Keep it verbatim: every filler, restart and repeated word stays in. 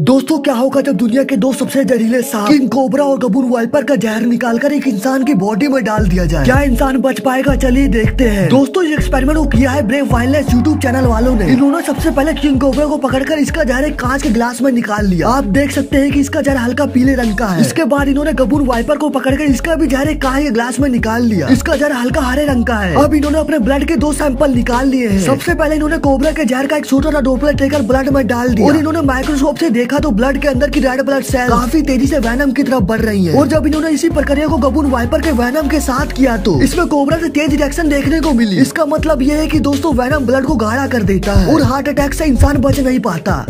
दोस्तों क्या होगा जब दुनिया के दो सबसे जहरीले सांप किंग कोबरा और गबून वाइपर का जहर निकालकर एक इंसान की बॉडी में डाल दिया जाए, क्या इंसान बच पाएगा? चलिए देखते हैं। दोस्तों ये एक्सपेरिमेंट को किया है ब्रेव वाइल्डनेस यूट्यूब चैनल वालों ने। इन्होंने सबसे पहले किंग कोबरा को पकड़कर इसका जहर एक कांच के ग्लास में निकाल लिया। आप देख सकते हैं कि इसका जहर हल्का पीले रंग का है। इसके बाद इन्होंने गबून वाइपर को पकड़कर इसका भी जहर एक कांच के ग्लास में निकाल लिया। इसका जहर हल्का हरे रंग का है। अब इन्होंने अपने ब्लड के दो सैंपल निकाल लिए है। सबसे पहले इन्होंने कोबरा के जहर का एक छोटा सा ड्रॉपलेट लेकर ब्लड में डाल दिया और इन्होंने माइक्रोस्कोप से देखा तो ब्लड के अंदर की रेड ब्लड सेल काफी तेजी से वैनम की तरफ बढ़ रही है। और जब इन्होंने इसी प्रक्रिया को गबून वाइपर के वैनम के साथ किया तो इसमें कोबरा से तेज रिएक्शन देखने को मिली। इसका मतलब यह है कि दोस्तों वैनम ब्लड को गाढ़ा कर देता है और हार्ट अटैक से इंसान बच नहीं पाता।